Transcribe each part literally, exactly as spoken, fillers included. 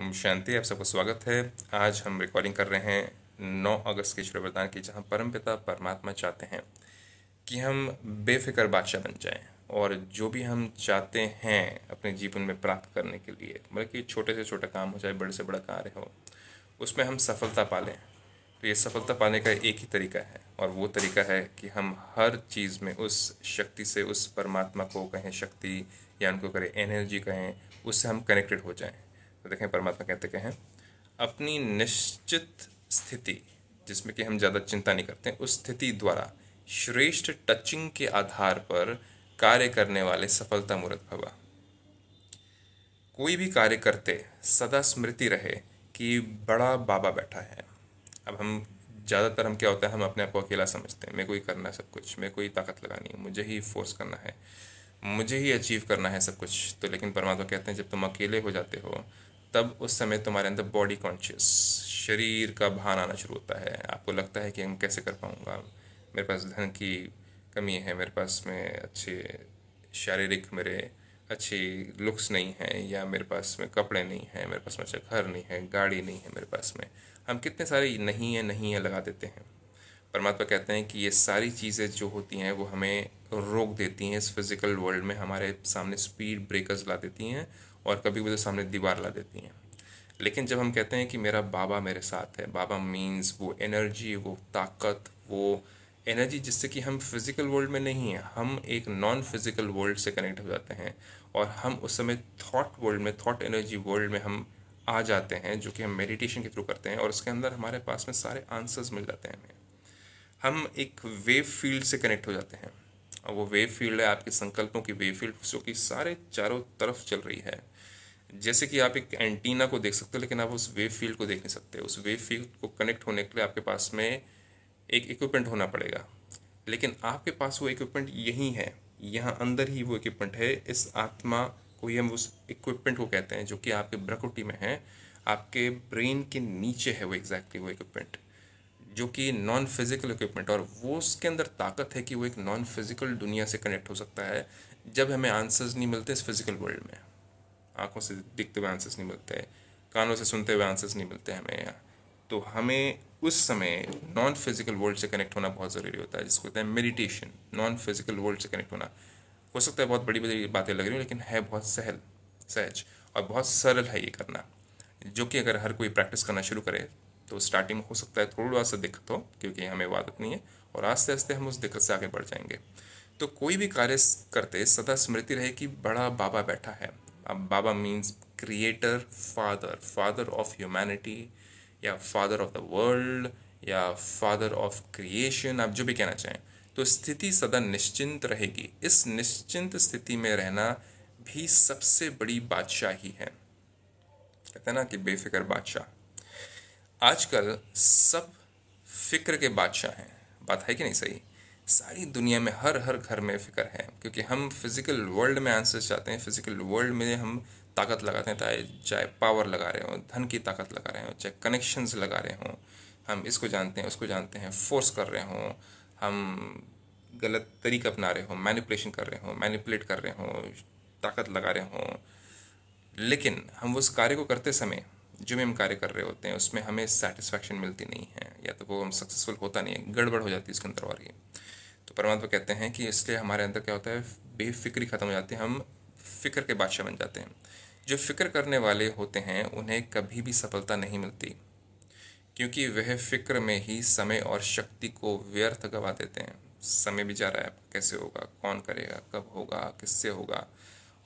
ओम शांति। आप सबको स्वागत है। आज हम रिकॉर्डिंग कर रहे हैं नौ अगस्त के ईश्वर वरदान की, जहाँ परमपिता परमात्मा चाहते हैं कि हम बेफिक्र बादशाह बन जाएं और जो भी हम चाहते हैं अपने जीवन में प्राप्त करने के लिए, मतलब कि छोटे से छोटा काम हो चाहे बड़े से बड़ा कार्य हो, उसमें हम सफलता पालें। तो ये सफलता पाने का एक ही तरीका है और वो तरीका है कि हम हर चीज़ में उस शक्ति से, उस परमात्मा को कहें शक्ति या उनको करें एनर्जी कहें, उससे हम कनेक्टेड हो जाएँ। तो देखें परमात्मा कहते क्या हैं, अपनी निश्चित स्थिति जिसमें कि हम ज़्यादा चिंता नहीं करते, उस स्थिति द्वारा श्रेष्ठ टचिंग के आधार पर कार्य करने वाले सफलता मूर्त भवा। कोई भी कार्य करते सदा स्मृति रहे कि बड़ा बाबा बैठा है। अब हम ज़्यादातर हम क्या होता है, हम अपने आप को अकेला समझते हैं। मैं कोई करना है सब कुछ, मैं कोई ताकत लगानी है, मुझे ही फोर्स करना है, मुझे ही अचीव करना है सब कुछ। तो लेकिन परमात्मा कहते हैं जब तुम अकेले हो जाते हो तब उस समय तुम्हारे अंदर बॉडी कॉन्शियस, शरीर का भान आना शुरू होता है। आपको लगता है कि हम कैसे कर पाऊँगा, मेरे पास धन की कमी है, मेरे पास में अच्छे शारीरिक मेरे अच्छे लुक्स नहीं हैं, या मेरे पास में कपड़े नहीं हैं, मेरे पास में अच्छा घर नहीं है, गाड़ी नहीं है मेरे पास में। हम कितने सारे नहीं है नहीं है लगा देते हैं। परमात्मा कहते हैं कि ये सारी चीज़ें जो होती हैं वो हमें रोक देती हैं इस फिज़िकल वर्ल्ड में, हमारे सामने स्पीड ब्रेकर्स ला देती हैं और कभी कभी तो सामने दीवार ला देती हैं। लेकिन जब हम कहते हैं कि मेरा बाबा मेरे साथ है, बाबा मीन्स वो एनर्जी, वो ताकत, वो एनर्जी जिससे कि हम फिज़िकल वर्ल्ड में नहीं हैं, हम एक नॉन फिज़िकल वर्ल्ड से कनेक्ट हो जाते हैं और हम उस समय थॉट वर्ल्ड में, थॉट एनर्जी वर्ल्ड में हम आ जाते हैं, जो कि हम मेडिटेशन के थ्रू करते हैं। और उसके अंदर हमारे पास में सारे आंसर्स मिल जाते हैं हमें। हम एक वेव फील्ड से कनेक्ट हो जाते हैं और वो वेव फील्ड है आपके संकल्पों की वेव फील्ड, जो कि सारे चारों तरफ चल रही है। जैसे कि आप एक एंटीना को देख सकते हो लेकिन आप उस वेव फील्ड को देख नहीं सकते। उस वेव फील्ड को कनेक्ट होने के लिए आपके पास में एक इक्विपमेंट होना पड़ेगा, लेकिन आपके पास वो इक्विपमेंट यहीं है, यहाँ अंदर ही वो इक्विपमेंट है। इस आत्मा को ही हम उस इक्विपमेंट को कहते हैं जो कि आपके भ्रकुटी में है, आपके ब्रेन के नीचे है वो एग्जैक्टली वो इक्विपमेंट, जो कि नॉन फिज़िकल इक्विपमेंट। और वो उसके अंदर ताकत है कि वो एक नॉन फिज़िकल दुनिया से कनेक्ट हो सकता है। जब हमें आंसर्स नहीं मिलते इस फिज़िकल वर्ल्ड में, आंखों से दिखते हुए आंसर्स नहीं मिलते, कानों से सुनते हुए आंसर्स नहीं मिलते हमें, तो हमें उस समय नॉन फिज़िकल वर्ल्ड से कनेक्ट होना बहुत ज़रूरी होता है, जिसको कहते हैं मेडिटेशन, नॉन फिज़िकल वर्ल्ड से कनेक्ट होना। हो सकता है बहुत बड़ी बड़ी बातें लग रही हो लेकिन है बहुत सहल सहज और बहुत सरल है ये करना, जो कि अगर हर कोई प्रैक्टिस करना शुरू करे तो स्टार्टिंग में हो सकता है थोड़ा सा दिक्कत हो, क्योंकि हमें आदत नहीं है, और आस्ते आस्ते हम उस दिक्कत से आगे बढ़ जाएंगे। तो कोई भी कार्य करते सदा स्मृति रहे कि बड़ा बाबा बैठा है। अब बाबा means creator, father, father of humanity या फादर ऑफ द वर्ल्ड या फादर ऑफ क्रिएशन, आप जो भी कहना चाहें। तो स्थिति सदा निश्चिंत रहेगी। इस निश्चिंत स्थिति में रहना भी सबसे बड़ी बादशाही है। कहते हैं ना कि बेफिक्र बादशाह। आजकल सब फिक्र के बादशाह हैं, बात है कि नहीं सही। सारी दुनिया में हर हर घर में फिक्र है, क्योंकि हम फिज़िकल वर्ल्ड में आंसर्स चाहते हैं, फिज़िकल वर्ल्ड में हम ताकत लगाते हैं, चाहे चाहे पावर लगा रहे हों, धन की ताकत लगा रहे हों, चाहे कनेक्शंस लगा रहे हों, हम इसको जानते हैं उसको जानते हैं, फोर्स कर रहे हों, हम गलत तरीका अपना रहे हों, मैनिपुलेशन कर रहे हों, मैनिपुलेट कर रहे हों, ताकत लगा रहे हों, लेकिन हम उस कार्य को करते समय जो भी हम कार्य कर रहे होते हैं उसमें हमें सेटिस्फैक्शन मिलती नहीं है, या तो वो हम सक्सेसफुल होता नहीं है, गड़बड़ हो जाती है उसके अंदर। और ये तो परमात्मा कहते हैं कि इसलिए हमारे अंदर क्या होता है, बेफिक्री ख़त्म हो जाती है, हम फिक्र के बादशाह बन जाते हैं। जो फिक्र करने वाले होते हैं उन्हें कभी भी सफलता नहीं मिलती, क्योंकि वह फिक्र में ही समय और शक्ति को व्यर्थ गवा देते हैं। समय भी जा रहा है, कैसे होगा, कौन करेगा, कब होगा, किससे होगा,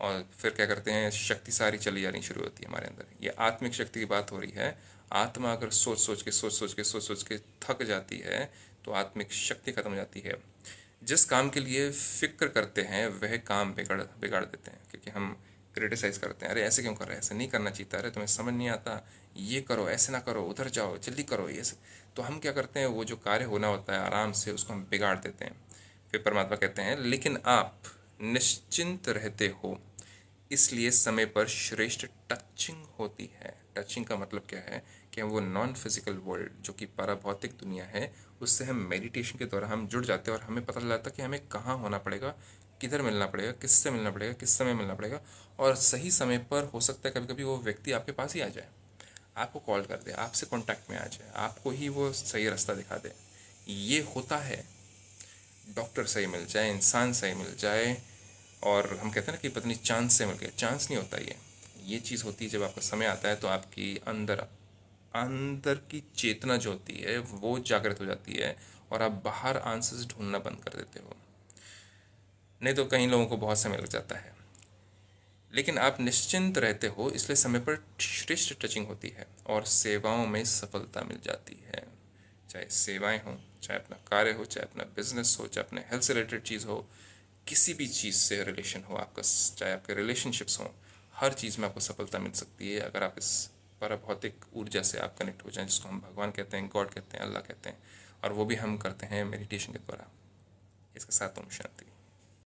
और फिर क्या करते हैं, शक्ति सारी चली जानी शुरू होती है हमारे अंदर। ये आत्मिक शक्ति की बात हो रही है। आत्मा अगर सोच सोच के सोच सोच के सोच सोच के थक जाती है तो आत्मिक शक्ति खत्म हो जाती है। जिस काम के लिए फिक्र करते हैं वह काम बिगाड़ बिगाड़ देते हैं, क्योंकि हम क्रिटिसाइज़ करते हैं, अरे ऐसे क्यों कर रहे हैं, ऐसे नहीं करना चाहिए, अरे तुम्हें समझ नहीं आता, ये करो, ऐसे ना करो, उधर जाओ, जल्दी करो, ये। तो हम क्या करते हैं, वो जो कार्य होना होता है आराम से उसको हम बिगाड़ देते हैं। फिर परमात्मा कहते हैं, लेकिन आप निश्चिंत रहते हो इसलिए समय पर श्रेष्ठ टचिंग होती है। टचिंग का मतलब क्या है कि हम वो नॉन फिज़िकल वर्ल्ड जो कि पाराभौतिक दुनिया है उससे हम मेडिटेशन के दौरान हम जुड़ जाते हैं और हमें पता चल जाता है कि हमें कहाँ होना पड़ेगा, किधर मिलना पड़ेगा, किससे मिलना पड़ेगा, किस समय मिलना पड़ेगा, और सही समय पर हो सकता है कभी कभी वो व्यक्ति आपके पास ही आ जाए। आपको कॉल कर दे, आपसे कांटेक्ट में आ जाए, आपको ही वो सही रास्ता दिखा दे। ये होता है डॉक्टर सही मिल जाए, इंसान सही मिल जाए। और हम कहते हैं ना कि पत्नी चांस से मिल गया, चांस नहीं होता ये, ये चीज़ होती है जब आपका समय आता है तो आपकी अंदर अंदर की चेतना जो होती है वो जागृत हो जाती है और आप बाहर आंसर्स ढूंढना बंद कर देते हो। नहीं तो कई लोगों को बहुत समय लग जाता है, लेकिन आप निश्चिंत रहते हो, इसलिए समय पर श्रेष्ठ टचिंग होती है और सेवाओं में सफलता मिल जाती है। चाहे सेवाएं हों, चाहे अपना कार्य हो, चाहे अपना बिजनेस हो, चाहे अपने हेल्थ से रिलेटेड चीज़ हो, किसी भी चीज़ से रिलेशन हो आपका, चाहे आपके रिलेशनशिप्स हों, हर चीज़ में आपको सफलता मिल सकती है अगर आप इस पारभौतिक ऊर्जा से आप कनेक्ट हो जाएं, जिसको हम भगवान कहते हैं, गॉड कहते हैं, अल्लाह कहते हैं। और वो भी हम करते हैं मेडिटेशन के द्वारा। इसके साथ ओम शांति।